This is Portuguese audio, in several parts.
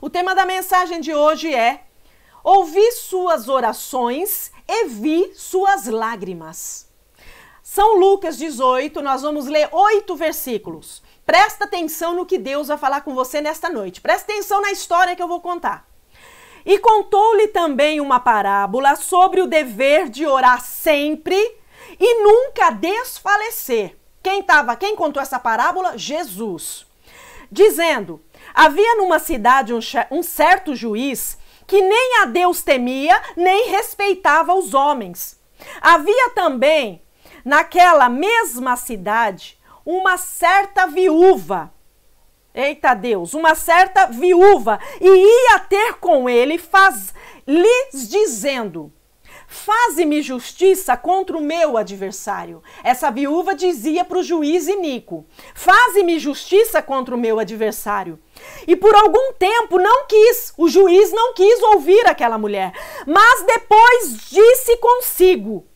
O tema da mensagem de hoje é: ouvi suas orações e vi suas lágrimas. São Lucas 18, nós vamos ler 8 versículos. Presta atenção no que Deus vai falar com você nesta noite. Presta atenção na história que eu vou contar. E contou-lhe também uma parábola sobre o dever de orar sempre e nunca desfalecer. Quem contou essa parábola? Jesus. Dizendo: havia numa cidade um certo juiz que nem a Deus temia, nem respeitava os homens. Havia também naquela mesma cidade uma certa viúva. Eita Deus, uma certa viúva, e ia ter com ele, lhes dizendo: faze-me justiça contra o meu adversário. Essa viúva dizia para o juiz iníquo: faze-me justiça contra o meu adversário. E por algum tempo o juiz não quis ouvir aquela mulher, mas depois disse consigo: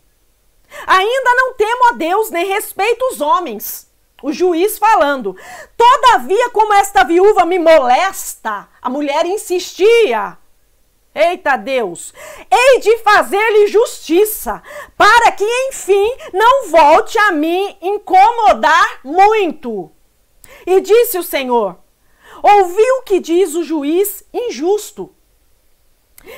ainda não temo a Deus, nem respeito os homens. O juiz falando: todavia, como esta viúva me molesta, a mulher insistia. Eita Deus, hei de fazer-lhe justiça, para que enfim não volte a me incomodar muito. E disse o Senhor: ouvi o que diz o juiz injusto.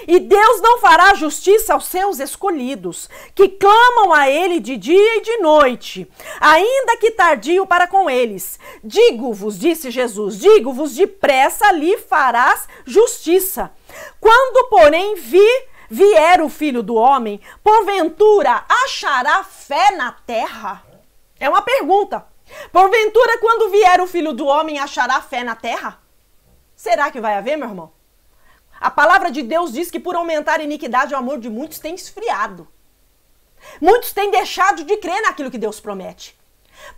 E Deus não fará justiça aos seus escolhidos, que clamam a ele de dia e de noite, ainda que tardio para com eles. Digo-vos, disse Jesus, digo-vos, depressa lhe farás justiça. Quando, porém, vier o Filho do Homem, porventura achará fé na terra? É uma pergunta. Porventura, quando vier o Filho do Homem, achará fé na terra? Será que vai haver, meu irmão? A palavra de Deus diz que por aumentar a iniquidade, o amor de muitos tem esfriado. Muitos têm deixado de crer naquilo que Deus promete.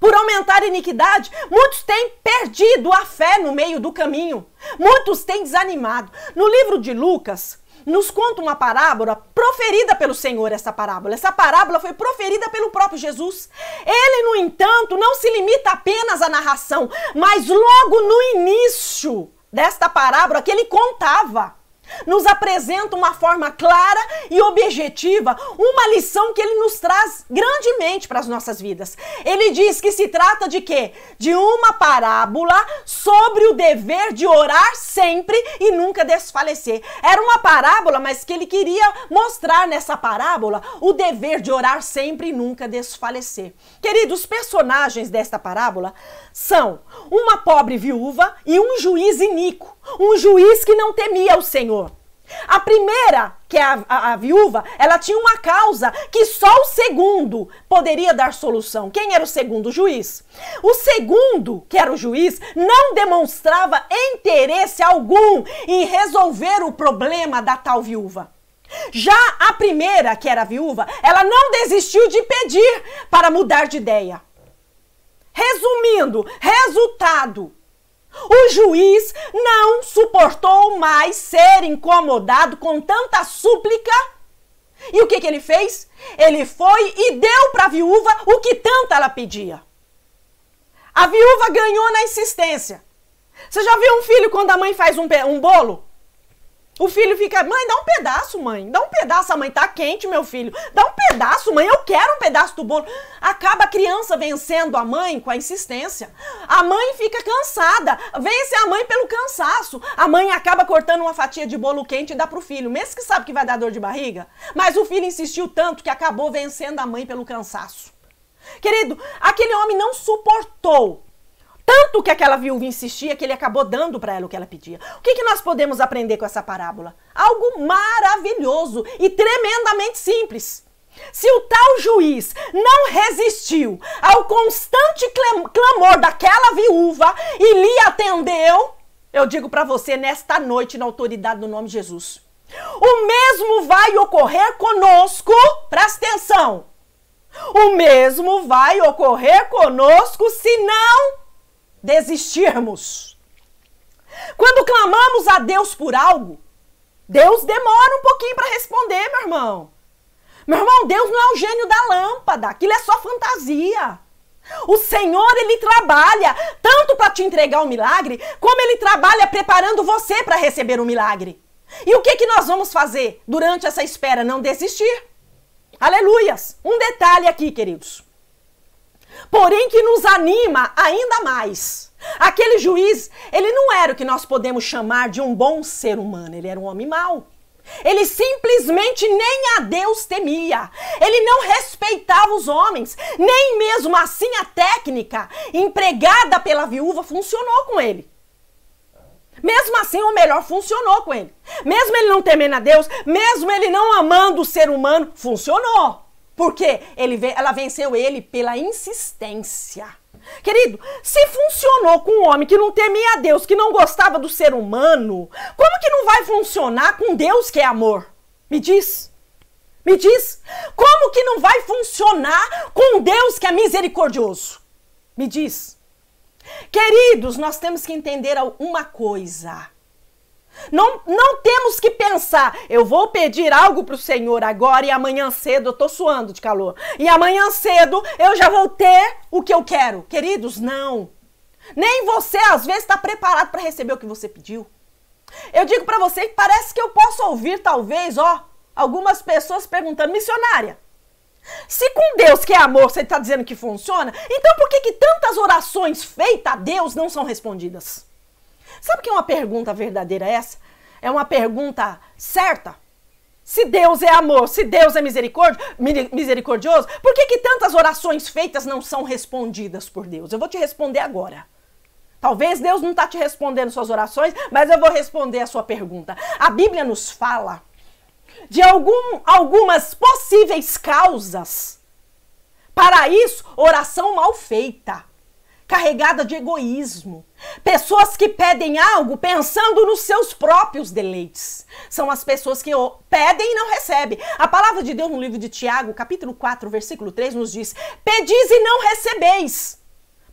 Por aumentar a iniquidade, muitos têm perdido a fé no meio do caminho. Muitos têm desanimado. No livro de Lucas, nos conta uma parábola proferida pelo Senhor, essa parábola. Essa parábola foi proferida pelo próprio Jesus. Ele, no entanto, não se limita apenas à narração, mas logo no início desta parábola que ele contava, nos apresenta uma forma clara e objetiva, uma lição que ele nos traz grandemente para as nossas vidas. Ele diz que se trata de quê? De uma parábola sobre o dever de orar sempre e nunca desfalecer. Era uma parábola, mas que ele queria mostrar nessa parábola o dever de orar sempre e nunca desfalecer. Queridos, os personagens desta parábola são uma pobre viúva e um juiz iníquo, um juiz que não temia o Senhor. A primeira, que é a viúva, ela tinha uma causa que só o segundo poderia dar solução. Quem era o segundo? O juiz. O segundo, que era o juiz, não demonstrava interesse algum em resolver o problema da tal viúva. Já a primeira, que era a viúva, ela não desistiu de pedir para mudar de ideia. Resumindo, resultado: o juiz não suportou mais ser incomodado com tanta súplica. E o que ele fez? Ele foi e deu para a viúva o que tanto ela pedia. A viúva ganhou na insistência. Você já viu um filho quando a mãe faz um bolo? O filho fica: mãe, dá um pedaço, mãe. Dá um pedaço, a mãe tá quente, meu filho. Dá um pedaço, mãe, eu quero um pedaço do bolo. Acaba a criança vencendo a mãe com a insistência. A mãe fica cansada, vence a mãe pelo cansaço. A mãe acaba cortando uma fatia de bolo quente e dá pro filho, mesmo que sabe que vai dar dor de barriga. Mas o filho insistiu tanto que acabou vencendo a mãe pelo cansaço. Querido, aquele homem não suportou tanto que aquela viúva insistia, que ele acabou dando para ela o que ela pedia. O que nós podemos aprender com essa parábola? Algo maravilhoso e tremendamente simples. Se o tal juiz não resistiu ao constante clamor daquela viúva e lhe atendeu, eu digo para você nesta noite, na autoridade do nome de Jesus, o mesmo vai ocorrer conosco. Presta atenção. O mesmo vai ocorrer conosco se não desistirmos. Quando clamamos a Deus por algo, Deus demora um pouquinho para responder, meu irmão. Meu irmão, Deus não é o gênio da lâmpada, aquilo é só fantasia. O Senhor, Ele trabalha tanto para te entregar o milagre, como Ele trabalha preparando você para receber o milagre. E o que nós vamos fazer durante essa espera? Não desistir. Aleluias! Um detalhe aqui, queridos. Porém que nos anima ainda mais. Aquele juiz, ele não era o que nós podemos chamar de um bom ser humano. Ele era um homem mau. Ele simplesmente nem a Deus temia. Ele não respeitava os homens. Nem mesmo assim a técnica empregada pela viúva funcionou com ele. Mesmo assim, ou melhor, funcionou com ele. Mesmo ele não temendo a Deus, mesmo ele não amando o ser humano, funcionou. Porque ela venceu ele pela insistência. Querido, se funcionou com um homem que não temia a Deus, que não gostava do ser humano, como que não vai funcionar com Deus que é amor? Me diz. Me diz. Como que não vai funcionar com Deus que é misericordioso? Me diz. Queridos, nós temos que entender uma coisa. Não temos que pensar, eu vou pedir algo para o Senhor agora e amanhã cedo eu estou suando de calor. E amanhã cedo eu já vou ter o que eu quero. Queridos, não. Nem você às vezes está preparado para receber o que você pediu. Eu digo para você que parece que eu posso ouvir talvez, algumas pessoas perguntando, missionária, se com Deus que é amor você está dizendo que funciona, então por que tantas orações feitas a Deus não são respondidas? Sabe o que é uma pergunta verdadeira essa? É uma pergunta certa. Se Deus é amor, se Deus é misericordioso, por que tantas orações feitas não são respondidas por Deus? Eu vou te responder agora. Talvez Deus não está te respondendo suas orações, mas eu vou responder a sua pergunta. A Bíblia nos fala de algumas possíveis causas. Para isso, oração mal feita, carregada de egoísmo. Pessoas que pedem algo pensando nos seus próprios deleites. São as pessoas que pedem e não recebem. A palavra de Deus no livro de Tiago, capítulo 4, versículo 3, nos diz: pedis e não recebeis.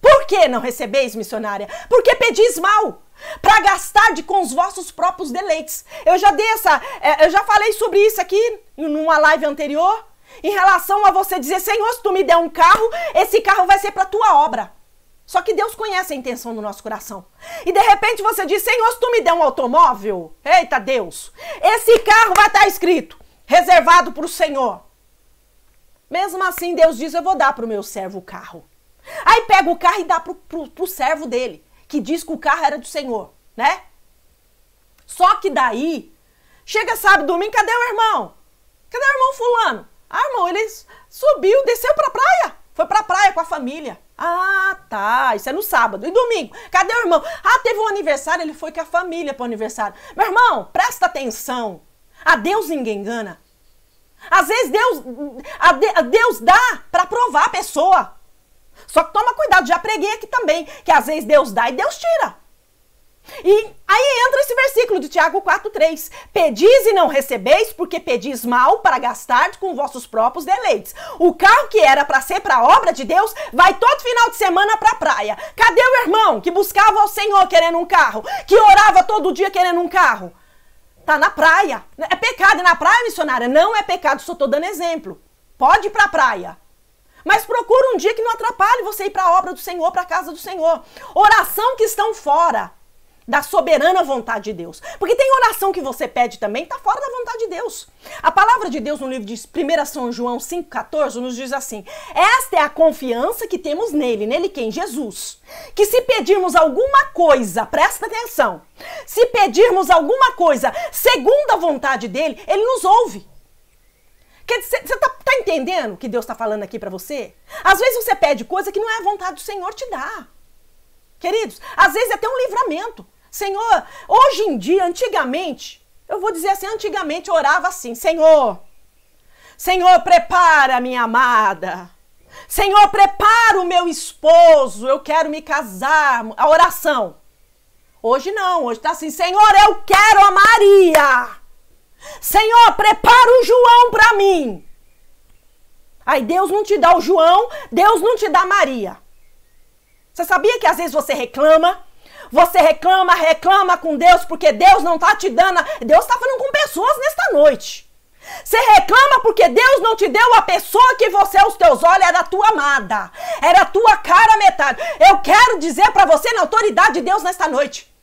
Por que não recebeis, missionária? Porque pedis mal, para gastar com os vossos próprios deleites. Eu já falei sobre isso aqui numa live anterior, em relação a você dizer: Senhor, se tu me der um carro, esse carro vai ser para tua obra. Só que Deus conhece a intenção do nosso coração. E de repente você diz: Senhor, se tu me der um automóvel, eita Deus, esse carro vai estar escrito, reservado para o Senhor. Mesmo assim, Deus diz: eu vou dar para o meu servo o carro. Aí pega o carro e dá para o servo dele, que diz que o carro era do Senhor, né? Só que daí, chega sábado, domingo, cadê o irmão? Cadê o irmão fulano? Ah, irmão, ele subiu, desceu para a praia. Foi pra praia com a família. Ah, tá. Isso é no sábado. E domingo? Cadê o irmão? Ah, teve um aniversário, ele foi com a família pro aniversário. Meu irmão, presta atenção. A Deus ninguém engana. Às vezes Deus dá pra provar a pessoa. Só que toma cuidado, já preguei aqui também, que às vezes Deus dá e Deus tira. E aí entra esse versículo de Tiago 4,3. Pedis e não recebeis, porque pedis mal para gastar com vossos próprios deleites. O carro que era para ser para a obra de Deus vai todo final de semana para a praia. Cadê o irmão que buscava ao Senhor querendo um carro? Que orava todo dia querendo um carro? Tá na praia. É pecado na praia, missionária? Não é pecado, só estou dando exemplo. Pode ir para a praia. Mas procura um dia que não atrapalhe você ir para a obra do Senhor, para a casa do Senhor. Oração que estão fora da soberana vontade de Deus. Porque tem oração que você pede também, está fora da vontade de Deus. A palavra de Deus no livro de 1 São João 5,14 nos diz assim: esta é a confiança que temos nele. Nele quem? Jesus. Que se pedirmos alguma coisa, presta atenção, se pedirmos alguma coisa segundo a vontade dele, ele nos ouve. Você está entendendo o que Deus está falando aqui para você? Às vezes você pede coisa que não é a vontade do Senhor te dar. Queridos, às vezes é até um livramento. Senhor, hoje em dia, antigamente, eu vou dizer assim, antigamente eu orava assim: Senhor, prepara minha amada. Senhor, prepara o meu esposo, eu quero me casar. A oração. Hoje não, hoje tá assim: Senhor, eu quero a Maria. Senhor, prepara o João para mim. Aí Deus não te dá o João, Deus não te dá a Maria. Você sabia que às vezes você reclama? Você reclama com Deus, porque Deus não está te dando. Deus está falando com pessoas nesta noite. Você reclama porque Deus não te deu a pessoa que você, aos teus olhos, era a tua amada. Era a tua cara metade. Eu quero dizer para você, na autoridade de Deus, nesta noite: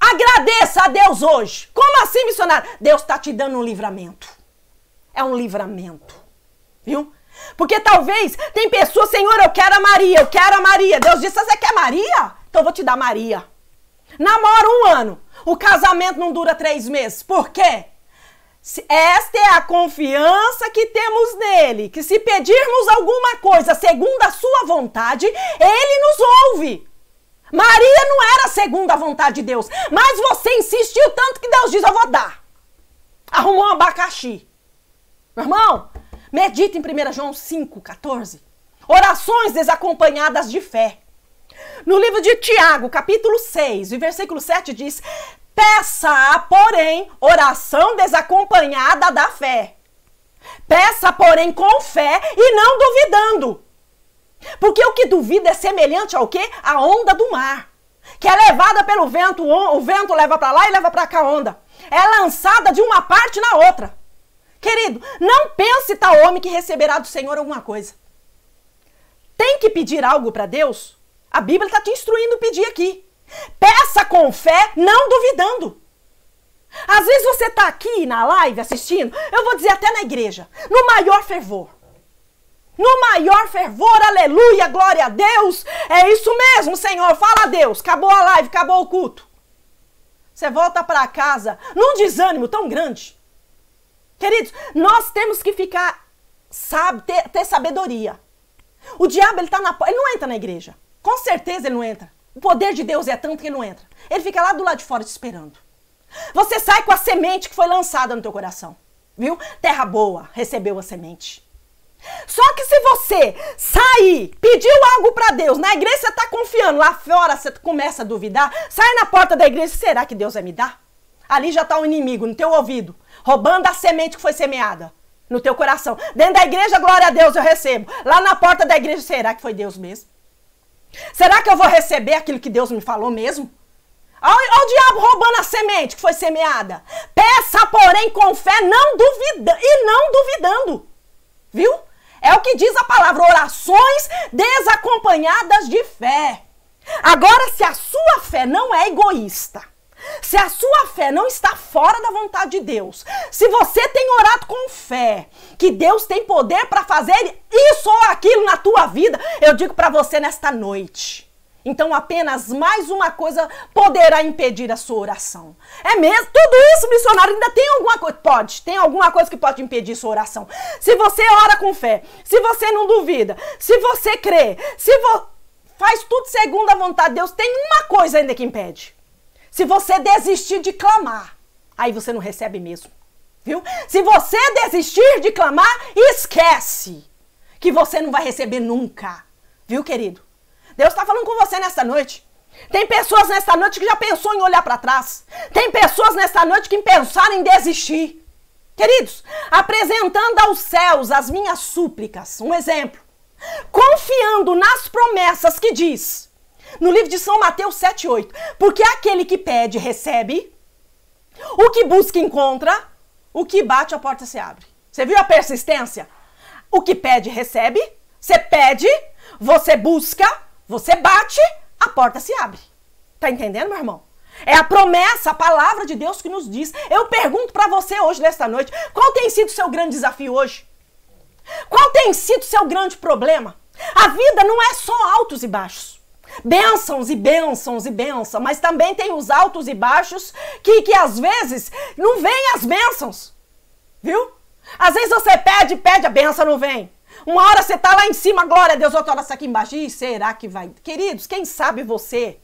agradeça a Deus hoje. Como assim, missionário? Deus está te dando um livramento. É um livramento. Viu? Porque talvez tem pessoas: Senhor, eu quero a Maria, eu quero a Maria. Deus disse: você quer Maria? Então eu vou te dar Maria. Namora 1 ano. O casamento não dura 3 meses. Por quê? Esta é a confiança que temos nele, que se pedirmos alguma coisa segundo a sua vontade, ele nos ouve. Maria não era segundo a vontade de Deus, mas você insistiu tanto que Deus diz: eu vou dar. Arrumou um abacaxi. Meu irmão, medita em 1 João 5,14. Orações desacompanhadas de fé. No livro de Tiago, capítulo 6, e versículo 7 diz: peça, porém, oração desacompanhada da fé. Peça, porém, com fé e não duvidando. Porque o que duvida é semelhante ao quê? A onda do mar, que é levada pelo vento. O vento leva para lá e leva para cá a onda. É lançada de uma parte na outra. Querido, não pense tal homem que receberá do Senhor alguma coisa. Tem que pedir algo para Deus? A Bíblia está te instruindo a pedir aqui. Peça com fé, não duvidando. Às vezes você está aqui na live assistindo, eu vou dizer até na igreja, no maior fervor. No maior fervor, aleluia, glória a Deus. É isso mesmo, Senhor, fala a Deus. Acabou a live, acabou o culto. Você volta para casa num desânimo tão grande. Queridos, nós temos que ficar, sabe, ter sabedoria. O diabo, ele não entra na igreja. Com certeza ele não entra. O poder de Deus é tanto que ele não entra. Ele fica lá do lado de fora te esperando. Você sai com a semente que foi lançada no teu coração. Viu? Terra boa, recebeu a semente. Só que se você sair, pediu algo para Deus, na igreja você está confiando, lá fora você começa a duvidar, sai na porta da igreja: será que Deus vai me dar? Ali já está o inimigo no teu ouvido, roubando a semente que foi semeada no teu coração. Dentro da igreja, glória a Deus, eu recebo. Lá na porta da igreja: será que foi Deus mesmo? Será que eu vou receber aquilo que Deus me falou mesmo? Olha o diabo roubando a semente que foi semeada. Peça, porém, com fé, não duvidando. Viu? É o que diz a palavra: orações desacompanhadas de fé. Agora, se a sua fé não é egoísta, se a sua fé não está fora da vontade de Deus, se você tem orado com fé que Deus tem poder para fazer isso ou aquilo na tua vida, eu digo para você nesta noite: então apenas mais uma coisa poderá impedir a sua oração. É mesmo? Tudo isso, missionário, ainda tem alguma coisa? Pode, tem alguma coisa que pode impedir sua oração. Se você ora com fé, se você não duvida, se você crê, se faz tudo segundo a vontade de Deus, tem uma coisa ainda que impede. Se você desistir de clamar, aí você não recebe mesmo, viu? Se você desistir de clamar, esquece que você não vai receber nunca, viu, querido? Deus está falando com você nesta noite. Tem pessoas nesta noite que já pensou em olhar para trás. Tem pessoas nesta noite que pensaram em desistir. Queridos, apresentando aos céus as minhas súplicas, um exemplo, confiando nas promessas que diz, no livro de São Mateus 7,8. Porque aquele que pede, recebe. O que busca, encontra. O que bate, a porta se abre. Você viu a persistência? O que pede, recebe. Você pede, você busca, você bate, a porta se abre. Tá entendendo, meu irmão? É a promessa, a palavra de Deus que nos diz. Eu pergunto pra você hoje, nesta noite: qual tem sido o seu grande desafio hoje? Qual tem sido o seu grande problema? A vida não é só altos e baixos. Bênçãos e bênçãos e bênçãos, mas também tem os altos e baixos que às vezes não vem as bênçãos, viu? Às vezes você pede, a bênção não vem. Uma hora você tá lá em cima, glória a Deus, outra hora você tá aqui embaixo. E será que vai? Queridos, quem sabe você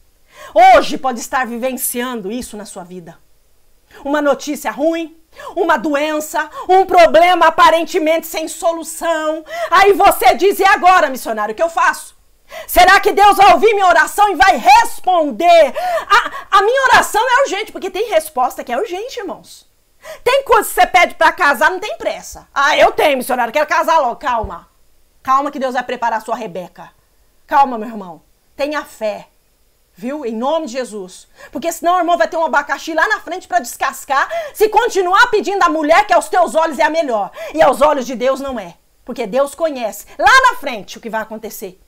hoje pode estar vivenciando isso na sua vida. Uma notícia ruim, uma doença, um problema aparentemente sem solução. Aí você diz: e agora, missionário, o que eu faço? Será que Deus vai ouvir minha oração e vai responder? A minha oração é urgente, porque tem resposta que é urgente, irmãos. Tem coisa que você pede para casar, não tem pressa. Ah, eu tenho, missionário, quero casar logo. Calma. Calma que Deus vai preparar a sua Rebeca. Calma, meu irmão. Tenha fé. Viu? Em nome de Jesus. Porque senão, irmão, vai ter um abacaxi lá na frente para descascar se continuar pedindo a mulher que aos teus olhos é a melhor. E aos olhos de Deus não é. Porque Deus conhece lá na frente o que vai acontecer.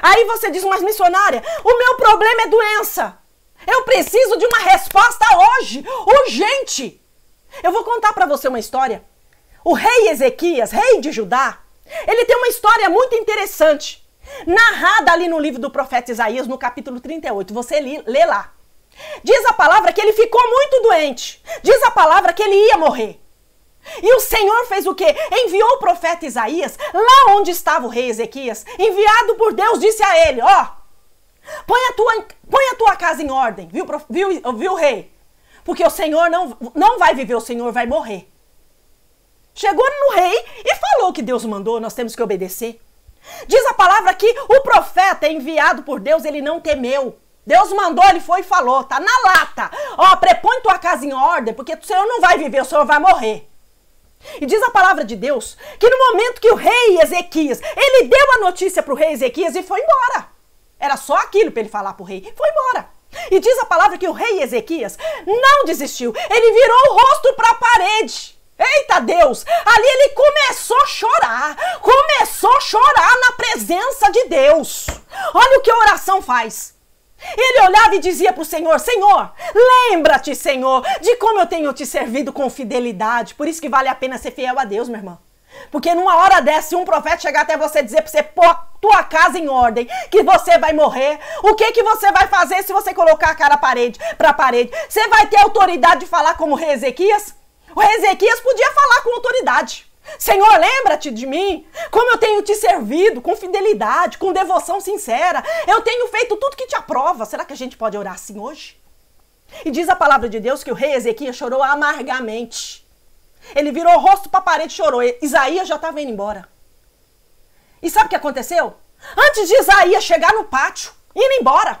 Aí você diz, mas missionária, o meu problema é doença. Eu preciso de uma resposta hoje, urgente. Eu vou contar para você uma história. O rei Ezequias, rei de Judá, ele tem uma história muito interessante. Narrada ali no livro do profeta Isaías, no capítulo 38, você lê lá. Diz a palavra que ele ficou muito doente. Diz a palavra que ele ia morrer. E o Senhor fez o quê? Enviou o profeta Isaías, lá onde estava o rei Ezequias, enviado por Deus, disse a ele, ó, põe a tua casa em ordem, viu rei? Porque o Senhor não vai viver, o Senhor vai morrer. Chegou no rei e falou o que Deus mandou, nós temos que obedecer. Diz a palavra que o profeta enviado por Deus, ele não temeu. Deus mandou, ele foi e falou, tá na lata. Ó, prepõe tua casa em ordem, porque o Senhor não vai viver, o Senhor vai morrer. E diz a palavra de Deus que no momento que o rei Ezequias, ele deu a notícia pro rei Ezequias e foi embora. Era só aquilo para ele falar pro rei, foi embora. E diz a palavra que o rei Ezequias não desistiu, ele virou o rosto para a parede. Eita Deus, ali ele começou a chorar na presença de Deus. Olha o que a oração faz. Ele olhava e dizia para o Senhor, Senhor, lembra-te, Senhor, de como eu tenho te servido com fidelidade. Por isso que vale a pena ser fiel a Deus, minha irmã. Porque numa hora dessa, se um profeta chegar até você e dizer para você, pô, tua casa em ordem, que você vai morrer, o que que você vai fazer se você colocar a cara para a parede? Você vai ter autoridade de falar como o rei Ezequias? O rei Ezequias podia falar com autoridade. Senhor, lembra-te de mim, como eu tenho te servido com fidelidade, com devoção sincera. Eu tenho feito tudo que te aprova. Será que a gente pode orar assim hoje? E diz a palavra de Deus que o rei Ezequias chorou amargamente. Ele virou o rosto para a parede e chorou. Isaías já estava indo embora. E sabe o que aconteceu? Antes de Isaías chegar no pátio, indo embora,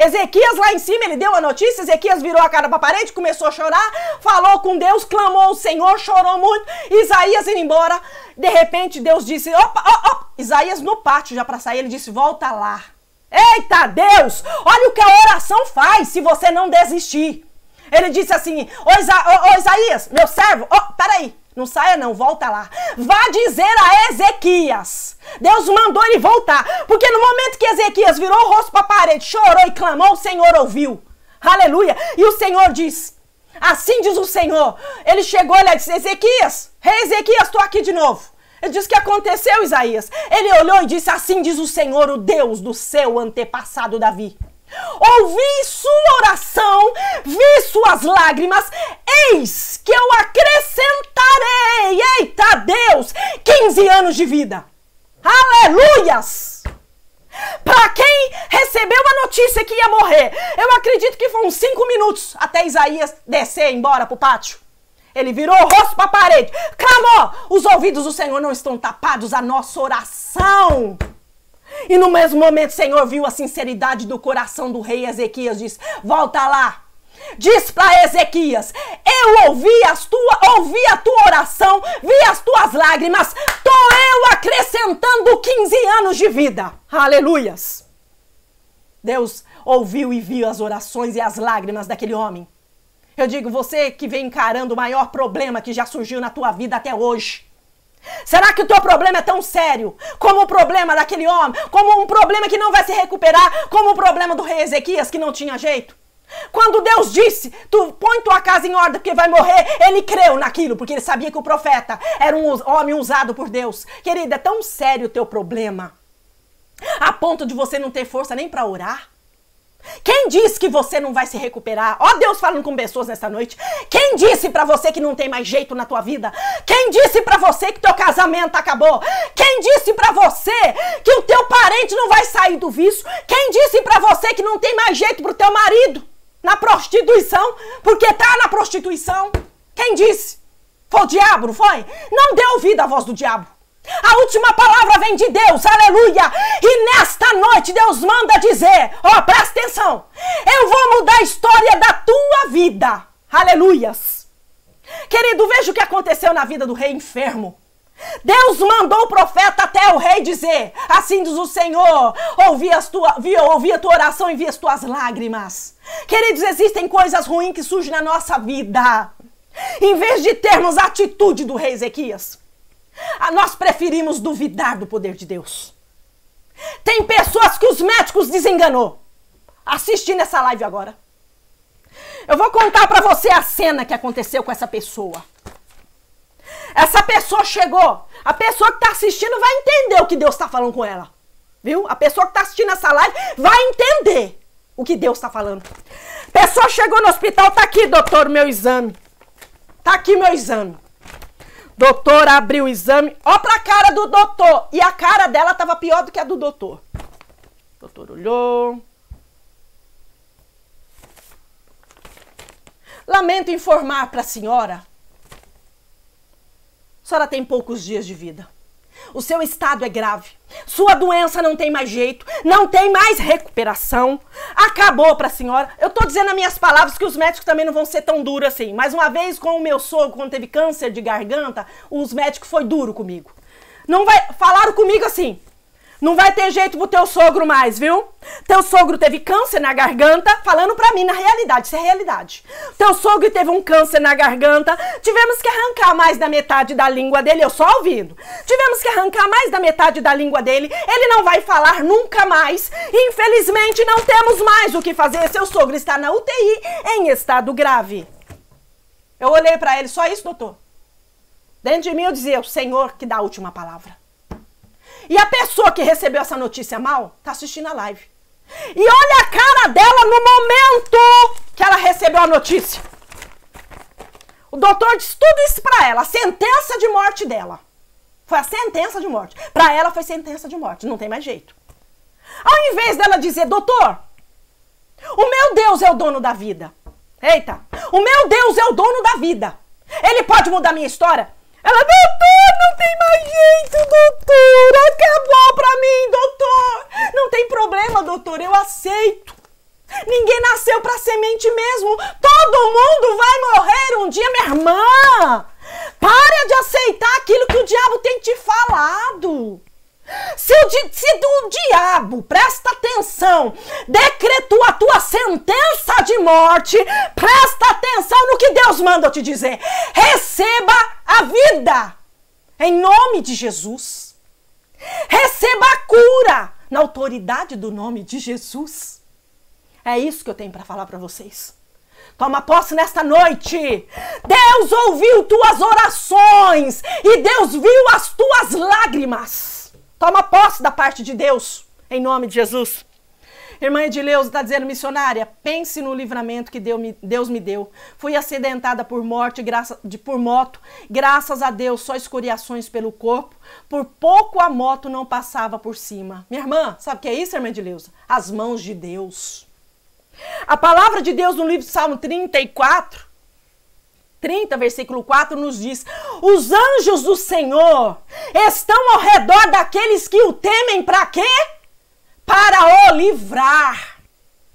Ezequias lá em cima, ele deu a notícia, Ezequias virou a cara para a parede, começou a chorar, falou com Deus, clamou ao Senhor, chorou muito, Isaías indo embora, de repente Deus disse, opa, opa, Isaías no pátio já para sair, ele disse, volta lá. Eita Deus, olha o que a oração faz se você não desistir. Ele disse assim, ô Isaías, meu servo, peraí. Não saia não, volta lá. Vá dizer a Ezequias. Deus mandou ele voltar. Porque no momento que Ezequias virou o rosto para a parede, chorou e clamou, o Senhor ouviu. Aleluia. E o Senhor diz, assim diz o Senhor. Ele chegou, ele disse, Ezequias, rei Ezequias, estou aqui de novo. Ele disse, o que aconteceu, Isaías? Ele olhou e disse, assim diz o Senhor, o Deus do seu antepassado Davi. Ouvi sua oração, vi suas lágrimas, eis que eu acrescentarei, eita Deus, 15 anos de vida. Aleluias! Para quem recebeu a notícia que ia morrer, eu acredito que foram 5 minutos até Isaías descer embora pro pátio. Ele virou o rosto para a parede, clamou, os ouvidos do Senhor não estão tapados à nossa oração. E no mesmo momento o Senhor viu a sinceridade do coração do rei Ezequias, diz, volta lá, diz para Ezequias, eu ouvi a tua oração, vi as tuas lágrimas, tô eu acrescentando 15 anos de vida, aleluias. Deus ouviu e viu as orações e as lágrimas daquele homem. Eu digo, você que vem encarando o maior problema que já surgiu na tua vida até hoje, será que o teu problema é tão sério como o problema daquele homem, como um problema que não vai se recuperar, como o problema do rei Ezequias que não tinha jeito? Quando Deus disse, tu põe tua casa em ordem porque vai morrer, ele creu naquilo, porque ele sabia que o profeta era um homem usado por Deus. Querida, é tão sério o teu problema, a ponto de você não ter força nem para orar? Quem disse que você não vai se recuperar? Ó Deus falando com pessoas nessa noite. Quem disse pra você que não tem mais jeito na tua vida? Quem disse pra você que teu casamento acabou? Quem disse pra você que o teu parente não vai sair do vício? Quem disse pra você que não tem mais jeito pro teu marido? Na prostituição? Porque tá na prostituição? Quem disse? Foi o diabo, não foi? Não dê ouvido à voz do diabo. A última palavra vem de Deus, aleluia. E nesta noite Deus manda dizer, ó, presta atenção, eu vou mudar a história da tua vida, aleluias. Querido, veja o que aconteceu na vida do rei enfermo. Deus mandou o profeta até o rei dizer, assim diz o Senhor, ouvi a tua oração e vi as tuas lágrimas. Queridos, existem coisas ruins que surgem na nossa vida. Em vez de termos a atitude do rei Ezequias, nós preferimos duvidar do poder de Deus. Tem pessoas que os médicos desenganou. Assistindo essa live agora. Eu vou contar pra você a cena que aconteceu com essa pessoa. Essa pessoa chegou. A pessoa que tá assistindo vai entender o que Deus tá falando com ela. Viu? A pessoa que tá assistindo essa live vai entender o que Deus tá falando. A pessoa chegou no hospital, tá aqui, doutor, meu exame. Tá aqui meu exame. Doutor abriu o exame. Ó pra cara do doutor. E a cara dela tava pior do que a do doutor. O doutor olhou. Lamento informar para a senhora tem poucos dias de vida. O seu estado é grave. Sua doença não tem mais jeito, não tem mais recuperação. Acabou para a senhora. Eu tô dizendo as minhas palavras que os médicos também não vão ser tão duros assim. Mais uma vez, com o meu sogro, quando teve câncer de garganta, os médicos foi duro comigo. Não vai falaram comigo assim. Não vai ter jeito pro teu sogro mais, viu? Teu sogro teve câncer na garganta, falando pra mim, na realidade, isso é realidade. Teu sogro teve um câncer na garganta, tivemos que arrancar mais da metade da língua dele, eu só ouvindo. Tivemos que arrancar mais da metade da língua dele, ele não vai falar nunca mais. Infelizmente, não temos mais o que fazer, seu sogro está na UTI em estado grave. Eu olhei pra ele, só isso, doutor? Dentro de mim eu dizia, o Senhor que dá a última palavra. E a pessoa que recebeu essa notícia mal, tá assistindo a live. E olha a cara dela no momento que ela recebeu a notícia. O doutor disse tudo isso pra ela. A sentença de morte dela. Foi a sentença de morte. Pra ela foi sentença de morte. Não tem mais jeito. Ao invés dela dizer, doutor, o meu Deus é o dono da vida. Eita, o meu Deus é o dono da vida. Ele pode mudar minha história? Ela, doutor, não tem mais jeito, doutor, acabou pra mim, doutor. Não tem problema, doutor, eu aceito. Ninguém nasceu pra semente mesmo, todo mundo vai morrer um dia, minha irmã. Para de aceitar aquilo que o diabo tem te falado. Se o diabo, presta atenção, decretou a tua sentença de morte, presta atenção no que Deus manda te dizer. Receba a vida, em nome de Jesus. Receba a cura, na autoridade do nome de Jesus. É isso que eu tenho para falar para vocês. Toma posse nesta noite. Deus ouviu tuas orações e Deus viu as tuas lágrimas. Toma posse da parte de Deus, em nome de Jesus. Irmã Edileuza está dizendo, missionária, pense no livramento que Deus me deu. Fui acidentada por morte, por moto. Graças a Deus, só escoriações pelo corpo. Por pouco a moto não passava por cima. Minha irmã, sabe o que é isso, irmã Edileuza? As mãos de Deus. A palavra de Deus no livro de Salmo 30, versículo 4, nos diz, os anjos do Senhor estão ao redor daqueles que o temem, para quê? Para o livrar.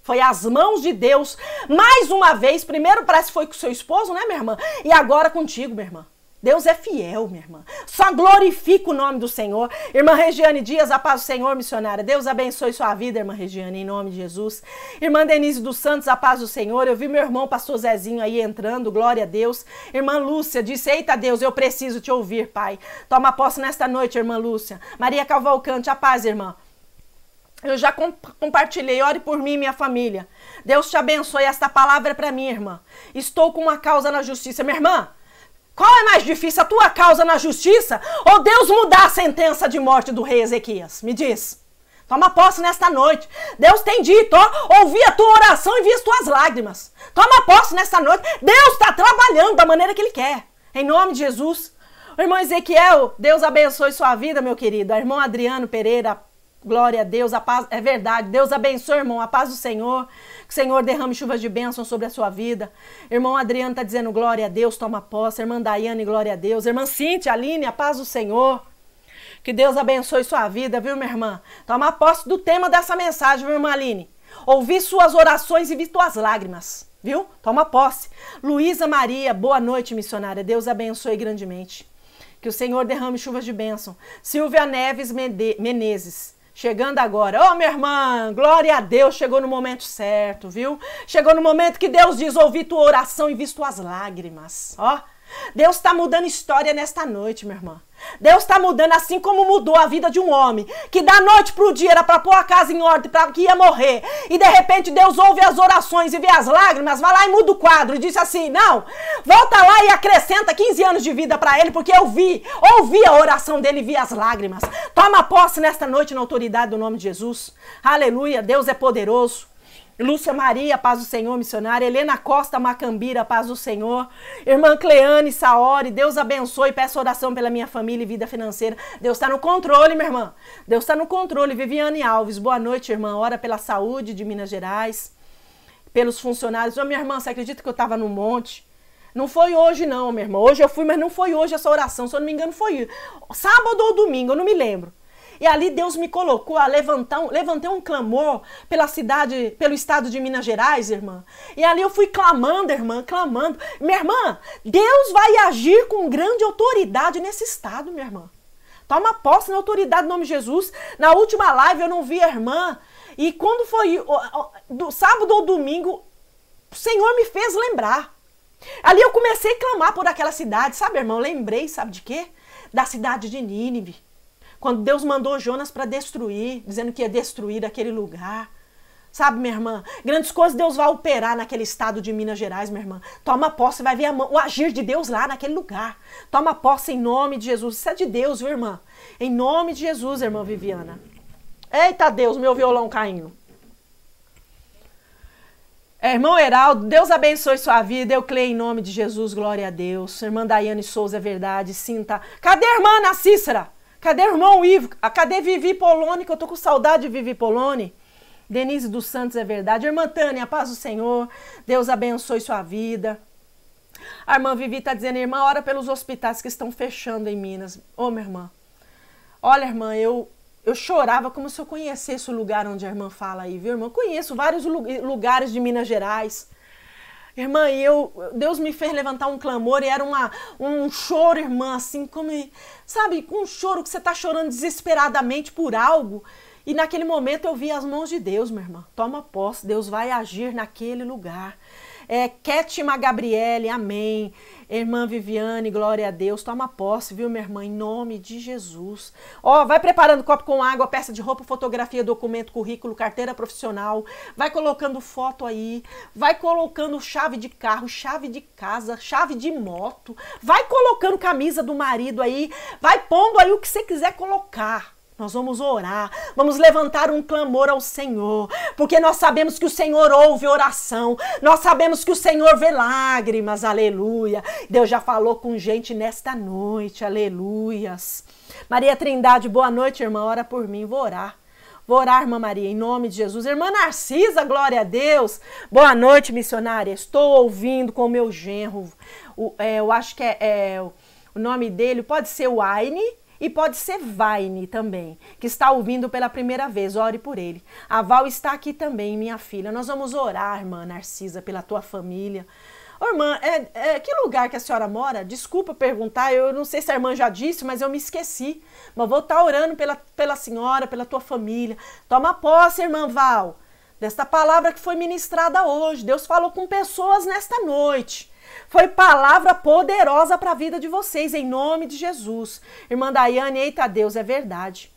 Foi as mãos de Deus, mais uma vez, primeiro parece que foi com seu esposo, né, minha irmã? E agora contigo, minha irmã. Deus é fiel, minha irmã. Só glorifica o nome do Senhor. Irmã Regiane Dias, a paz do Senhor, missionária. Deus abençoe sua vida, irmã Regiane, em nome de Jesus. Irmã Denise dos Santos, a paz do Senhor. Eu vi meu irmão, pastor Zezinho, aí entrando, glória a Deus. Irmã Lúcia disse, eita Deus, eu preciso te ouvir, Pai. Toma posse nesta noite, irmã Lúcia. Maria Cavalcante, a paz, irmã. Eu já compartilhei, ore por mim e minha família. Deus te abençoe, esta palavra é para mim, irmã. Estou com uma causa na justiça. Minha irmã, qual é mais difícil, a tua causa na justiça ou Deus mudar a sentença de morte do rei Ezequias? Me diz. Toma posse nesta noite. Deus tem dito, ó, ouvi a tua oração e vi as tuas lágrimas. Toma posse nesta noite. Deus está trabalhando da maneira que Ele quer. Em nome de Jesus. O irmão Ezequiel, Deus abençoe sua vida, meu querido. O irmão Adriano Pereira, glória a Deus, a paz, é verdade. Deus abençoe, irmão, a paz do Senhor. Que o Senhor derrame chuvas de bênção sobre a sua vida. Irmão Adriano está dizendo, glória a Deus, toma posse. Irmã Daiane, glória a Deus. Irmã Cíntia, Aline, a paz do Senhor. Que Deus abençoe sua vida, viu, minha irmã? Toma posse do tema dessa mensagem, viu, irmã Aline? Ouvi suas orações e vi tuas lágrimas, viu? Toma posse. Luísa Maria, boa noite, missionária. Deus abençoe grandemente. Que o Senhor derrame chuvas de bênção. Silvia Neves Menezes. Chegando agora. Ô, minha irmã, glória a Deus, chegou no momento certo, viu? Chegou no momento que Deus diz, ouvi tua oração e visto tuas lágrimas. Ó, Deus está mudando história nesta noite, minha irmã. Deus está mudando, assim como mudou a vida de um homem, que da noite para o dia era para pôr a casa em ordem, para que ia morrer. E de repente Deus ouve as orações e vê as lágrimas, vai lá e muda o quadro. E disse assim, não, volta lá e acrescenta 15 anos de vida para ele, porque eu ouvi a oração dele e vi as lágrimas. Toma posse nesta noite na autoridade do nome de Jesus. Aleluia, Deus é poderoso. Lúcia Maria, paz do Senhor, missionária. Helena Costa Macambira, paz do Senhor. Irmã Cleane Saori, Deus abençoe. Peço oração pela minha família e vida financeira. Deus está no controle, minha irmã. Deus está no controle. Viviane Alves, boa noite, irmã. Ora pela saúde de Minas Gerais, pelos funcionários. Ô, minha irmã, você acredita que eu estava no monte? Não foi hoje, não, minha irmã. Hoje eu fui, mas não foi hoje essa oração. Se eu não me engano, foi sábado ou domingo, eu não me lembro. E ali Deus me colocou a levantei um clamor pela cidade, pelo estado de Minas Gerais, irmã. E ali eu fui clamando, irmã, clamando. Minha irmã, Deus vai agir com grande autoridade nesse estado, minha irmã. Toma posse na autoridade do nome de Jesus. Na última live eu não vi a irmã. E quando foi do sábado ou domingo, o Senhor me fez lembrar. Ali eu comecei a clamar por aquela cidade, sabe, irmão? Lembrei, sabe de quê? Da cidade de Nínive. Quando Deus mandou Jonas para destruir, dizendo que ia destruir aquele lugar. Sabe, minha irmã? Grandes coisas Deus vai operar naquele estado de Minas Gerais, minha irmã. Toma posse, vai ver o agir de Deus lá naquele lugar. Toma posse em nome de Jesus. Isso é de Deus, viu, irmã? Em nome de Jesus, irmã Viviana. Eita, Deus, meu violão caindo. Irmão Heraldo, Deus abençoe sua vida, eu creio em nome de Jesus, glória a Deus. Irmã Daiane Souza, é verdade, sinta. Cadê a irmã Ana Cícera? Cadê irmão Ivo? Cadê Vivi Poloni? Que eu tô com saudade de Vivi Poloni. Denise dos Santos, é verdade. Irmã Tânia, paz do Senhor. Deus abençoe sua vida. A irmã Vivi tá dizendo, irmã, ora pelos hospitais que estão fechando em Minas. Ô, minha irmã. Olha, irmã, eu chorava como se eu conhecesse o lugar onde a irmã fala aí, viu, irmã? Eu conheço vários lugares de Minas Gerais. Irmã, Deus me fez levantar um clamor e era um choro, irmã, assim, como, sabe, um choro que você está chorando desesperadamente por algo. E naquele momento eu vi as mãos de Deus, minha irmã. Toma posse, Deus vai agir naquele lugar. Kétima Gabriele, amém. Irmã Viviane, glória a Deus. Toma posse, viu, minha irmã, em nome de Jesus. Ó, vai preparando copo com água, peça de roupa, fotografia, documento, currículo, carteira profissional. Vai colocando foto aí. Vai colocando chave de carro, chave de casa, chave de moto. Vai colocando camisa do marido aí. Vai pondo aí o que você quiser colocar. Nós vamos orar, vamos levantar um clamor ao Senhor, porque nós sabemos que o Senhor ouve oração, nós sabemos que o Senhor vê lágrimas, aleluia. Deus já falou com gente nesta noite, aleluias. Maria Trindade, boa noite, irmã, ora por mim, vou orar. Vou orar, irmã Maria, em nome de Jesus. Irmã Narcisa, glória a Deus. Boa noite, missionária, estou ouvindo com o meu genro, eu acho que o nome dele, pode ser o Aine, e pode ser Vaine também, que está ouvindo pela primeira vez, ore por ele. A Val está aqui também, minha filha. Nós vamos orar, irmã Narcisa, pela tua família. Ô, irmã, que lugar que a senhora mora? Desculpa perguntar, eu não sei se a irmã já disse, mas eu me esqueci. Mas vou estar orando pela senhora, pela tua família. Toma posse, irmã Val, desta palavra que foi ministrada hoje. Deus falou com pessoas nesta noite. Foi palavra poderosa para a vida de vocês, em nome de Jesus. Irmã Daiane, eita Deus, é verdade.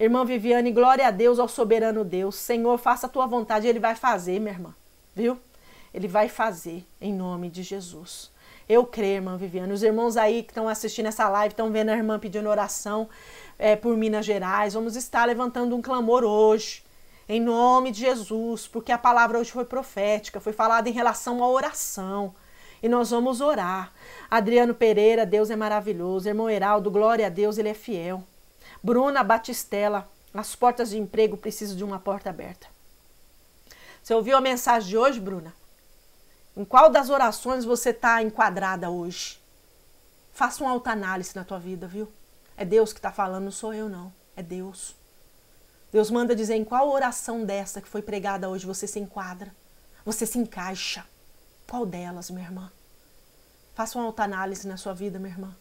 Irmã Viviane, glória a Deus, ao soberano Deus. Senhor, faça a tua vontade, ele vai fazer, minha irmã, viu? Ele vai fazer, em nome de Jesus. Eu creio, irmã Viviane. Os irmãos aí que estão assistindo essa live, estão vendo a irmã pedindo oração por Minas Gerais. Vamos estar levantando um clamor hoje, em nome de Jesus, porque a palavra hoje foi profética, foi falada em relação à oração. E nós vamos orar. Adriano Pereira, Deus é maravilhoso. Irmão Heraldo, glória a Deus, ele é fiel. Bruna Batistella, as portas de emprego precisam de uma porta aberta. Você ouviu a mensagem de hoje, Bruna? Em qual das orações você está enquadrada hoje? Faça uma autoanálise na tua vida, viu? É Deus que está falando, não sou eu não, é Deus. Deus manda dizer em qual oração dessa que foi pregada hoje você se enquadra, você se encaixa. Qual delas, minha irmã? Faça uma autoanálise na sua vida, minha irmã.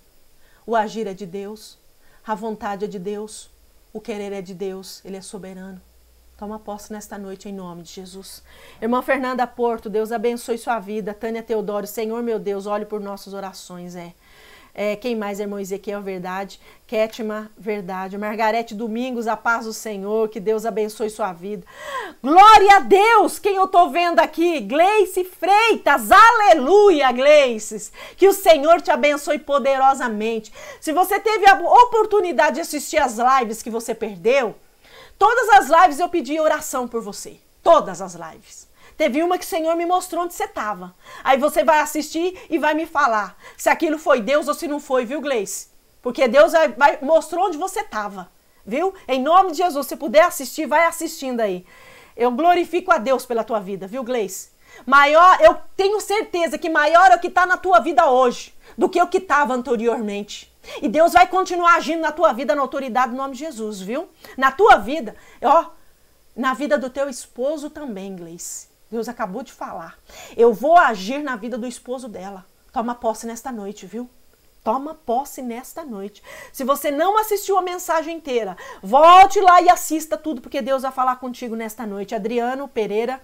O agir é de Deus, a vontade é de Deus, o querer é de Deus, Ele é soberano. Toma posse nesta noite em nome de Jesus. Irmã Fernanda Porto, Deus abençoe sua vida. Tânia Teodoro, Senhor meu Deus, olhe por nossas orações, Quem mais, irmão Ezequiel, verdade. Kétima, verdade. Margarete Domingos, a paz do Senhor, que Deus abençoe sua vida. Glória a Deus, quem eu tô vendo aqui? Gleice Freitas, aleluia, Gleice. Que o Senhor te abençoe poderosamente. Se você teve a oportunidade de assistir as lives que você perdeu, todas as lives eu pedi oração por você. Todas as lives. Teve uma que o Senhor me mostrou onde você estava. Aí você vai assistir e vai me falar se aquilo foi Deus ou se não foi, viu, Gleice? Porque Deus mostrou onde você estava, viu? Em nome de Jesus, se puder assistir, vai assistindo aí. Eu glorifico a Deus pela tua vida, viu, Gleice? Maior, eu tenho certeza que maior é o que está na tua vida hoje do que o que estava anteriormente. E Deus vai continuar agindo na tua vida na autoridade do nome de Jesus, viu? Na tua vida, ó, na vida do teu esposo também, Gleice. Deus acabou de falar. Eu vou agir na vida do esposo dela. Toma posse nesta noite, viu? Toma posse nesta noite. Se você não assistiu a mensagem inteira, volte lá e assista tudo, porque Deus vai falar contigo nesta noite. Adriano Pereira,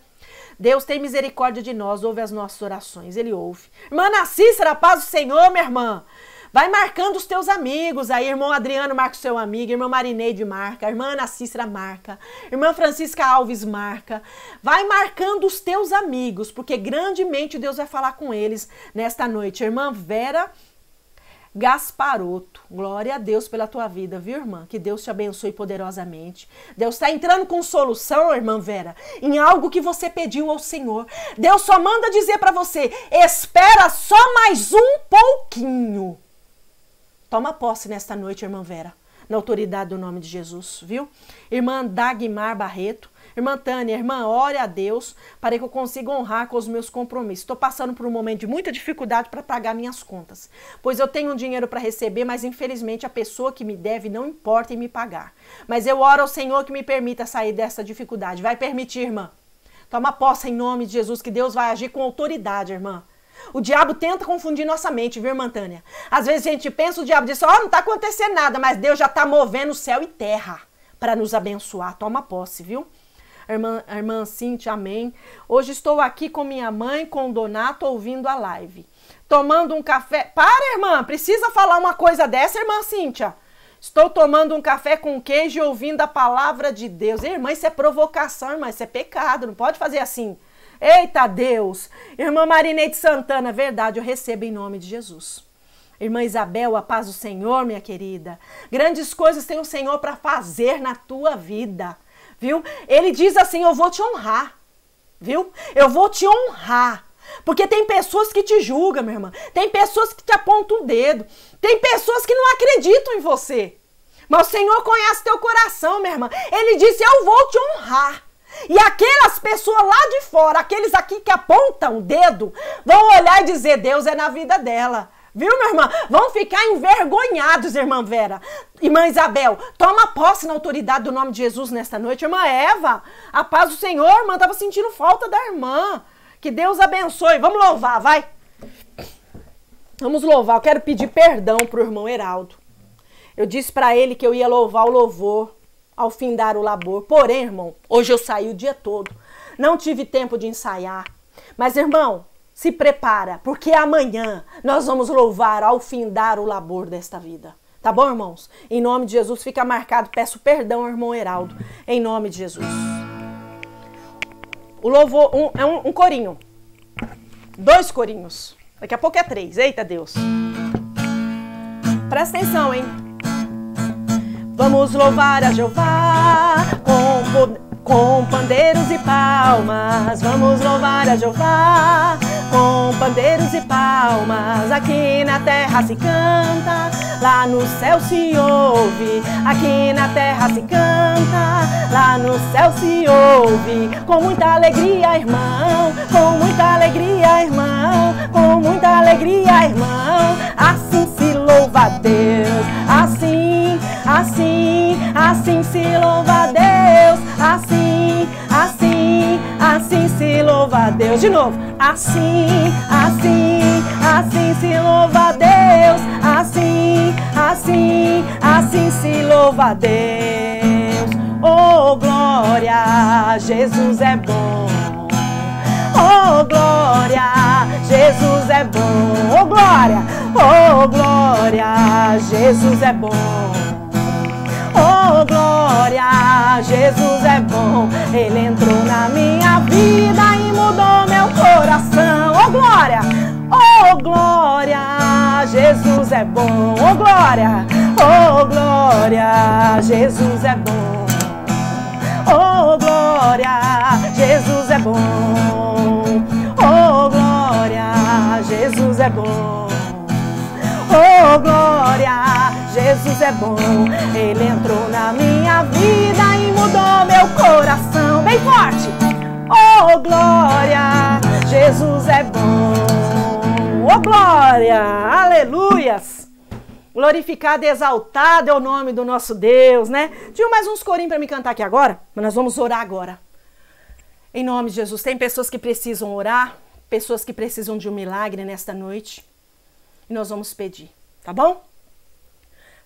Deus tem misericórdia de nós, ouve as nossas orações. Ele ouve. Irmã Cícera, paz do Senhor, minha irmã. Vai marcando os teus amigos aí, irmão Adriano marca o seu amigo, irmã Marineide marca, irmã Ana Cícera marca, irmã Francisca Alves marca. Vai marcando os teus amigos, porque grandemente Deus vai falar com eles nesta noite. Irmã Vera Gasparotto, glória a Deus pela tua vida, viu, irmã? Que Deus te abençoe poderosamente. Deus está entrando com solução, irmã Vera, em algo que você pediu ao Senhor. Deus só manda dizer para você, espera só mais um pouquinho. Toma posse nesta noite, irmã Vera, na autoridade do nome de Jesus, viu? Irmã Dagmar Barreto, irmã Tânia, irmã, ore a Deus para que eu consiga honrar com os meus compromissos. Estou passando por um momento de muita dificuldade para pagar minhas contas, pois eu tenho dinheiro para receber, mas infelizmente a pessoa que me deve não importa em me pagar. Mas eu oro ao Senhor que me permita sair dessa dificuldade. Vai permitir, irmã. Toma posse em nome de Jesus, que Deus vai agir com autoridade, irmã. O diabo tenta confundir nossa mente, viu, irmã Tânia? Às vezes a gente pensa, o diabo diz, não tá acontecendo nada, mas Deus já tá movendo céu e terra para nos abençoar. Toma posse, viu? Irmã Cíntia, amém. Hoje estou aqui com minha mãe, com o Donato, ouvindo a live. Tomando um café... Para, irmã, precisa falar uma coisa dessa, irmã Cíntia. Estou tomando um café com queijo e ouvindo a palavra de Deus. Irmã, isso é provocação, irmã, isso é pecado, não pode fazer assim. Eita Deus! Irmã Marineide Santana, verdade, eu recebo em nome de Jesus. Irmã Isabel, a paz do Senhor, minha querida. Grandes coisas tem o Senhor para fazer na tua vida, viu? Ele diz assim, eu vou te honrar, viu? Eu vou te honrar. Porque tem pessoas que te julgam, minha irmã. Tem pessoas que te apontam o dedo. Tem pessoas que não acreditam em você. Mas o Senhor conhece teu coração, minha irmã. Ele disse, eu vou te honrar. E aquelas pessoas lá de fora, aqueles aqui que apontam o dedo, vão olhar e dizer, Deus é na vida dela. Viu, minha irmã? Vão ficar envergonhados, irmã Vera. Irmã Isabel, toma posse na autoridade do nome de Jesus nesta noite. Irmã Eva, a paz do Senhor, irmã, estava sentindo falta da irmã. Que Deus abençoe. Vamos louvar, vai. Vamos louvar. Eu quero pedir perdão pro irmão Heraldo. Eu disse para ele que eu ia louvar o louvor ao findar o labor. Porém, irmão, hoje eu saí o dia todo. Não tive tempo de ensaiar. Mas, irmão, se prepara, porque amanhã nós vamos louvar ao findar o labor desta vida. Tá bom, irmãos? Em nome de Jesus, fica marcado. Peço perdão, irmão Heraldo, em nome de Jesus. O louvor é um corinho. 2 corinhos. Daqui a pouco é 3. Eita, Deus. Presta atenção, hein? Vamos louvar a Jeová com pandeiros e palmas. Vamos louvar a Jeová com pandeiros e palmas. Aqui na terra se canta, lá no céu se ouve. Aqui na terra se canta, lá no céu se ouve. Com muita alegria, irmão, com muita alegria, irmão, com muita alegria, irmão. Assim se louva a Deus, assim se louva a Deus, assim se louva a Deus. De novo, assim se louva a Deus, assim, assim se louva a Deus. Oh, glória, Jesus é bom. Oh, glória, Jesus é bom. Oh, glória, Jesus é bom. Oh, glória, Jesus é bom. Ele entrou na minha vida e mudou meu coração. Oh, glória, Jesus é bom. Oh, glória, Jesus é bom. Oh, glória, Jesus é bom. Oh, glória, Jesus é bom. Oh, glória, Jesus é bom. Ele entrou na minha vida e mudou meu coração. Bem forte. Oh, glória, Jesus é bom. Oh, glória, aleluias. Glorificado e exaltado é o nome do nosso Deus, né? Tinha mais uns corinhos para me cantar aqui agora, mas nós vamos orar agora. Em nome de Jesus. Tem pessoas que precisam orar, pessoas que precisam de um milagre nesta noite. E nós vamos pedir, tá bom?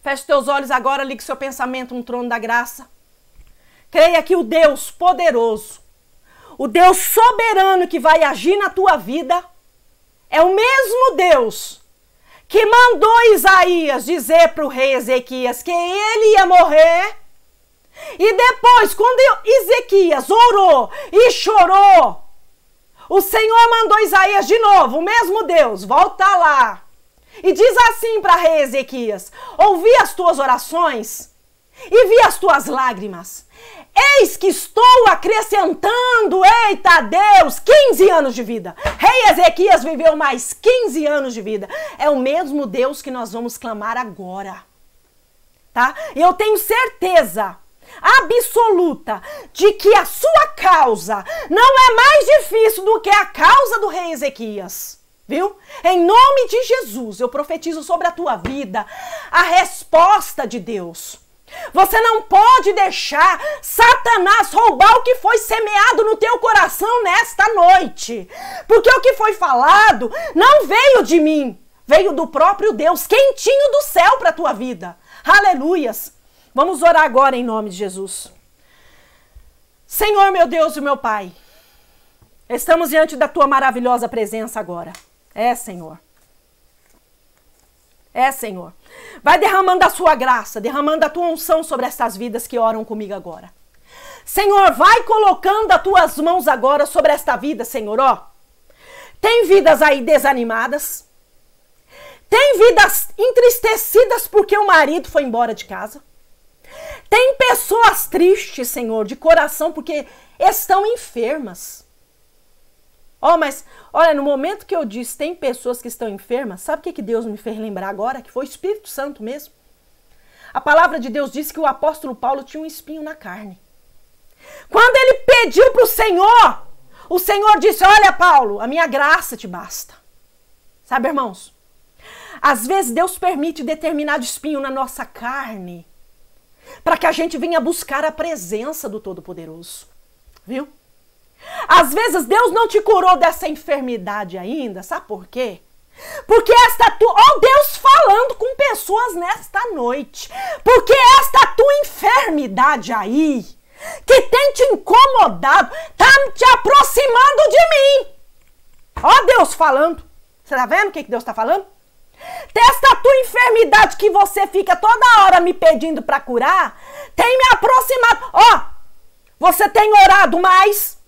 Feche teus olhos agora, ligue seu pensamento no trono da graça. Creia que o Deus poderoso, o Deus soberano que vai agir na tua vida, é o mesmo Deus que mandou Isaías dizer para o rei Ezequias que ele ia morrer. E depois, quando Ezequias orou e chorou, o Senhor mandou Isaías de novo, o mesmo Deus, volta lá. E diz assim para rei Ezequias: ouvi as tuas orações e vi as tuas lágrimas. Eis que estou acrescentando, eita Deus, 15 anos de vida. Rei Ezequias viveu mais 15 anos de vida. É o mesmo Deus que nós vamos clamar agora, tá? Eu tenho certeza absoluta de que a sua causa não é mais difícil do que a causa do rei Ezequias. Viu? Em nome de Jesus, eu profetizo sobre a tua vida a resposta de Deus. Você não pode deixar Satanás roubar o que foi semeado no teu coração nesta noite. Porque o que foi falado não veio de mim, veio do próprio Deus, quentinho do céu para a tua vida. Aleluias! Vamos orar agora em nome de Jesus. Senhor, meu Deus e meu Pai, estamos diante da tua maravilhosa presença agora. É, Senhor. É, Senhor. Vai derramando a sua graça, derramando a tua unção sobre estas vidas que oram comigo agora. Senhor, vai colocando as tuas mãos agora sobre esta vida, Senhor, ó. Tem vidas aí desanimadas. Tem vidas entristecidas porque o marido foi embora de casa. Tem pessoas tristes, Senhor, de coração porque estão enfermas. Ó, mas, olha, no momento que eu disse, tem pessoas que estão enfermas, sabe o que Deus me fez lembrar agora? Que foi o Espírito Santo mesmo. A palavra de Deus diz que o apóstolo Paulo tinha um espinho na carne. Quando ele pediu para o Senhor disse, olha, Paulo, a minha graça te basta. Sabe, irmãos? Às vezes Deus permite determinado espinho na nossa carne para que a gente venha buscar a presença do Todo-Poderoso. Viu? Às vezes Deus não te curou dessa enfermidade ainda, sabe por quê? Porque esta tua... ó, Deus falando com pessoas nesta noite. Porque esta tua enfermidade aí, que tem te incomodado, tá te aproximando de mim. Ó, Deus falando. Você tá vendo o que Deus tá falando? Desta tua enfermidade que você fica toda hora me pedindo pra curar, tem me aproximado. Ó, você tem orado mais...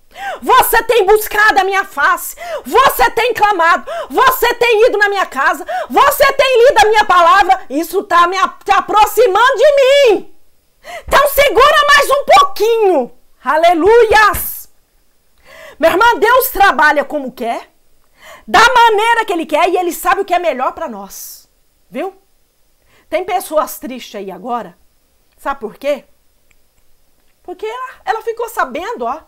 você tem buscado a minha face, você tem clamado, você tem ido na minha casa, você tem lido a minha palavra, isso está te aproximando de mim. Então segura mais um pouquinho. Aleluias! Minha irmã, Deus trabalha como quer, da maneira que Ele quer e Ele sabe o que é melhor para nós. Viu? Tem pessoas tristes aí agora, sabe por quê? Porque ela ficou sabendo, ó,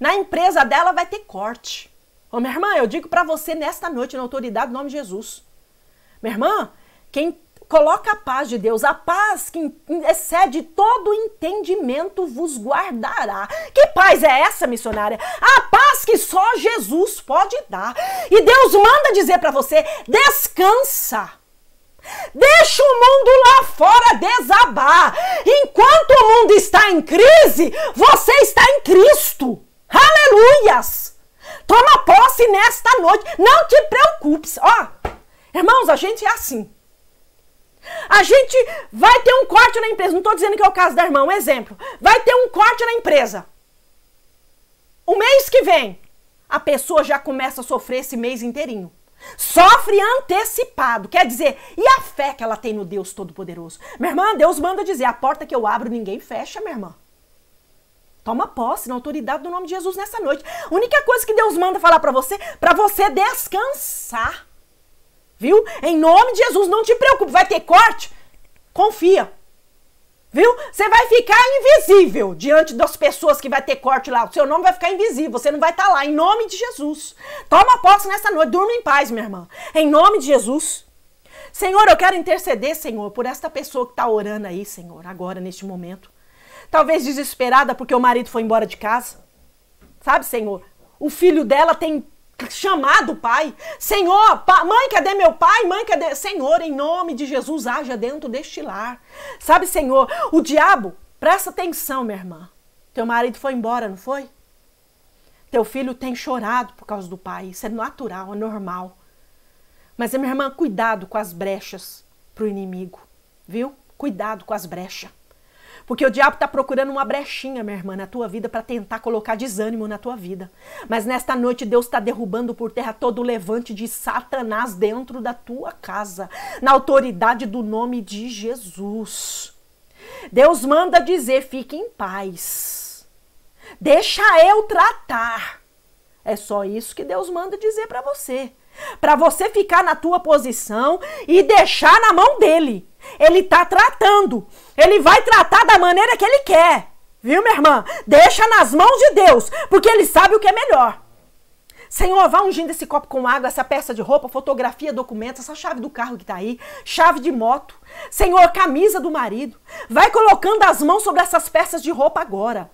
na empresa dela vai ter corte. Ô, minha irmã, eu digo pra você nesta noite, na autoridade do nome de Jesus. Minha irmã, quem coloca a paz de Deus, a paz que excede todo entendimento vos guardará. Que paz é essa, missionária? A paz que só Jesus pode dar. E Deus manda dizer pra você, descansa. Deixa o mundo lá fora desabar. Enquanto o mundo está em crise, você está em Cristo. Aleluias! Toma posse nesta noite. Não te preocupes. Ó, irmãos, a gente é assim. A gente vai ter um corte na empresa. Não estou dizendo que é o caso da irmã, um exemplo. Vai ter um corte na empresa. O mês que vem, a pessoa já começa a sofrer esse mês inteirinho. Sofre antecipado. Quer dizer, e a fé que ela tem no Deus Todo-Poderoso? Minha irmã, Deus manda dizer, a porta que eu abro ninguém fecha, minha irmã. Toma posse na autoridade do nome de Jesus nessa noite. A única coisa que Deus manda falar pra você descansar. Viu? Em nome de Jesus, não te preocupe. Vai ter corte? Confia. Viu? Você vai ficar invisível diante das pessoas que vai ter corte lá. O seu nome vai ficar invisível, você não vai estar lá. Em nome de Jesus. Toma posse nessa noite. Durma em paz, minha irmã. Em nome de Jesus. Senhor, eu quero interceder, Senhor, por esta pessoa que está orando aí, Senhor, agora, neste momento. Talvez desesperada porque o marido foi embora de casa. Sabe, Senhor? O filho dela tem chamado o pai. Senhor, mãe, cadê meu pai? Mãe, cadê? Senhor, em nome de Jesus, haja dentro deste lar. Sabe, Senhor, o diabo, presta atenção, minha irmã. Teu marido foi embora, não foi? Teu filho tem chorado por causa do pai. Isso é natural, é normal. Mas, minha irmã, cuidado com as brechas pro inimigo, viu? Cuidado com as brechas. Porque o diabo está procurando uma brechinha, minha irmã, na tua vida para tentar colocar desânimo na tua vida. Mas nesta noite Deus está derrubando por terra todo o levante de Satanás dentro da tua casa. Na autoridade do nome de Jesus. Deus manda dizer, fique em paz. Deixa eu tratar. É só isso que Deus manda dizer para você. Para você ficar na tua posição e deixar na mão dele. Ele tá tratando. Ele vai tratar da maneira que ele quer. Viu, minha irmã? Deixa nas mãos de Deus, porque ele sabe o que é melhor. Senhor, vá ungindo esse copo com água, essa peça de roupa, fotografia, documentos, essa chave do carro que tá aí, chave de moto. Senhor, camisa do marido. Vai colocando as mãos sobre essas peças de roupa agora.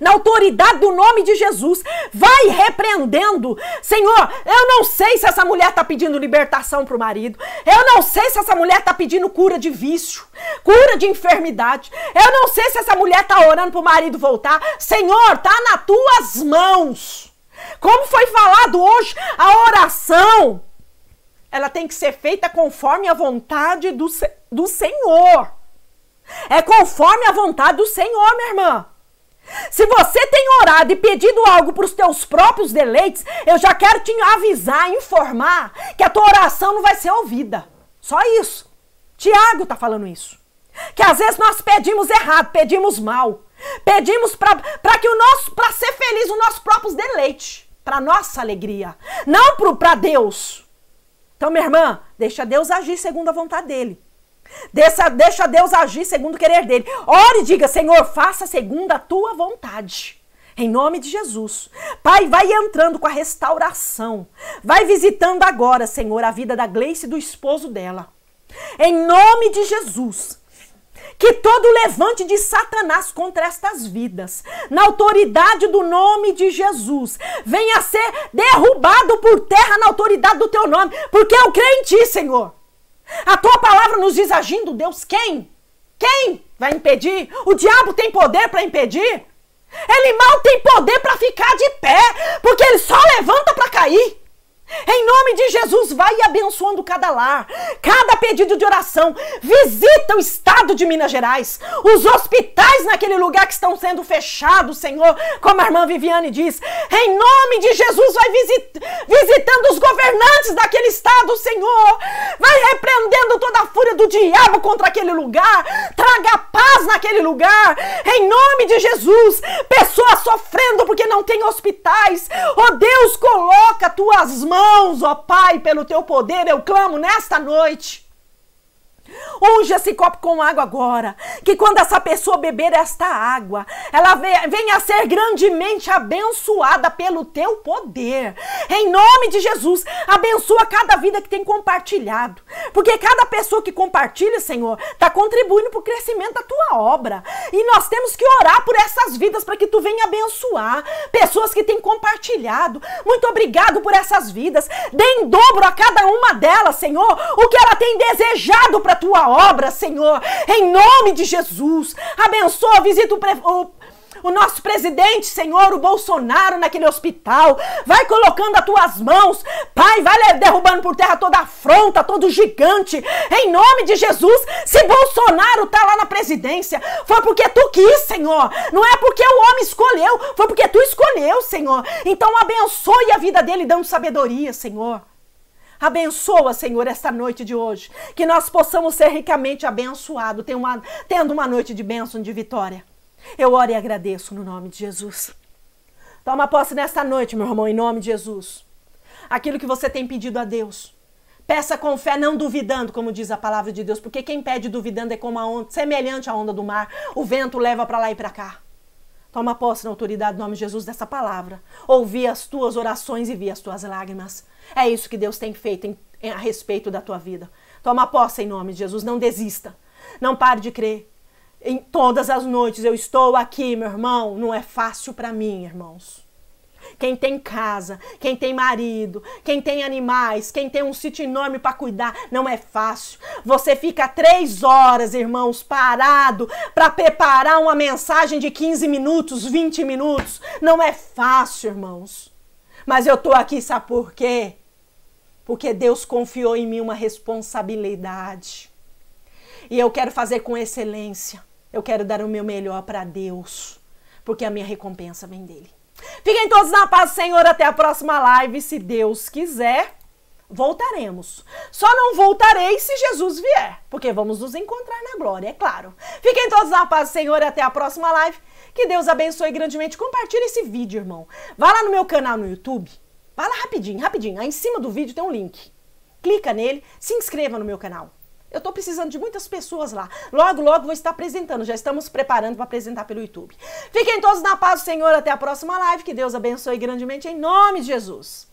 Na autoridade do nome de Jesus, vai repreendendo. Senhor, eu não sei se essa mulher está pedindo libertação para o marido. Eu não sei se essa mulher está pedindo cura de vício, cura de enfermidade. Eu não sei se essa mulher está orando para o marido voltar. Senhor, está nas tuas mãos. Como foi falado hoje, a oração, ela tem que ser feita conforme a vontade do Senhor. É conforme a vontade do Senhor, minha irmã. Se você tem orado e pedido algo para os teus próprios deleites, eu já quero te avisar, informar que a tua oração não vai ser ouvida. Só isso. Tiago está falando isso. Que às vezes nós pedimos errado, pedimos mal. Pedimos para ser feliz o nosso próprio deleite, para nossa alegria, não para Deus. Então, minha irmã, deixa Deus agir segundo a vontade dele. Deixa Deus agir segundo o querer dele. Ore e diga, Senhor, faça segundo a tua vontade. Em nome de Jesus. Pai, vai entrando com a restauração. Vai visitando agora, Senhor, a vida da Gleice e do esposo dela. Em nome de Jesus. Que todo levante de Satanás contra estas vidas, na autoridade do nome de Jesus, venha ser derrubado por terra na autoridade do teu nome. Porque eu creio em ti, Senhor. A tua palavra nos diz agindo, Deus, quem? Quem vai impedir? O diabo tem poder para impedir? Ele mal tem poder para ficar de pé, porque ele só levanta para cair. Em nome de Jesus, vai abençoando cada lar, cada pedido de oração. Visita o estado de Minas Gerais, os hospitais naquele lugar que estão sendo fechados, Senhor, como a irmã Viviane diz. Em nome de Jesus, vai visitando os governantes daquele estado, Senhor. Vai repreendendo toda a fúria do diabo contra aquele lugar. Traga paz naquele lugar. Em nome de Jesus, pessoas sofrendo porque não tem hospitais. Oh Deus, coloca tuas mãos. Ó Pai, pelo teu poder, eu clamo nesta noite. Unge esse copo com água agora, que quando essa pessoa beber esta água, ela venha a ser grandemente abençoada pelo teu poder. Em nome de Jesus, abençoa cada vida que tem compartilhado. Porque cada pessoa que compartilha, Senhor, está contribuindo para o crescimento da Tua obra. E nós temos que orar por essas vidas para que Tu venha abençoar pessoas que têm compartilhado. Muito obrigado por essas vidas. Dê em dobro a cada uma delas, Senhor, o que ela tem desejado para a Tua obra, Senhor. Em nome de Jesus. Abençoa, visita o nosso presidente, Senhor, o Bolsonaro naquele hospital. Vai colocando as Tuas mãos, Pai, vai derrubando por terra toda afronta, todo gigante, em nome de Jesus. Se Bolsonaro tá lá na presidência, foi porque Tu quis, Senhor, não é porque o homem escolheu, foi porque Tu escolheu, Senhor. Então abençoe a vida dele, dando sabedoria, Senhor. Abençoa, Senhor, esta noite de hoje, que nós possamos ser ricamente abençoados, tendo uma noite de bênção, de vitória. Eu oro e agradeço no nome de Jesus. Toma posse nesta noite, meu irmão, em nome de Jesus. Aquilo que você tem pedido a Deus, peça com fé, não duvidando, como diz a palavra de Deus. Porque quem pede duvidando é como a onda, semelhante à onda do mar. O vento leva para lá e para cá. Toma posse na autoridade, no nome de Jesus, dessa palavra. Ouvi as tuas orações e vi as tuas lágrimas. É isso que Deus tem feito a respeito da tua vida. Toma posse em nome de Jesus, não desista. Não pare de crer. Em todas as noites eu estou aqui, meu irmão. Não é fácil para mim, irmãos. Quem tem casa, quem tem marido, quem tem animais, quem tem um sítio enorme para cuidar, não é fácil. Você fica 3 horas, irmãos, parado para preparar uma mensagem de 15 minutos, 20 minutos. Não é fácil, irmãos. Mas eu tô aqui, sabe por quê? Porque Deus confiou em mim uma responsabilidade. E eu quero fazer com excelência. Eu quero dar o meu melhor para Deus, porque a minha recompensa vem dele. Fiquem todos na paz do Senhor, até a próxima live. Se Deus quiser, voltaremos. Só não voltarei se Jesus vier, porque vamos nos encontrar na glória, é claro. Fiquem todos na paz do Senhor, até a próxima live. Que Deus abençoe grandemente. Compartilhe esse vídeo, irmão. Vá lá no meu canal no YouTube. Vá lá rapidinho, rapidinho. Aí em cima do vídeo tem um link. Clica nele, se inscreva no meu canal. Eu tô precisando de muitas pessoas lá. Logo, logo vou estar apresentando. Já estamos preparando para apresentar pelo YouTube. Fiquem todos na paz do Senhor. Até a próxima live. Que Deus abençoe grandemente em nome de Jesus.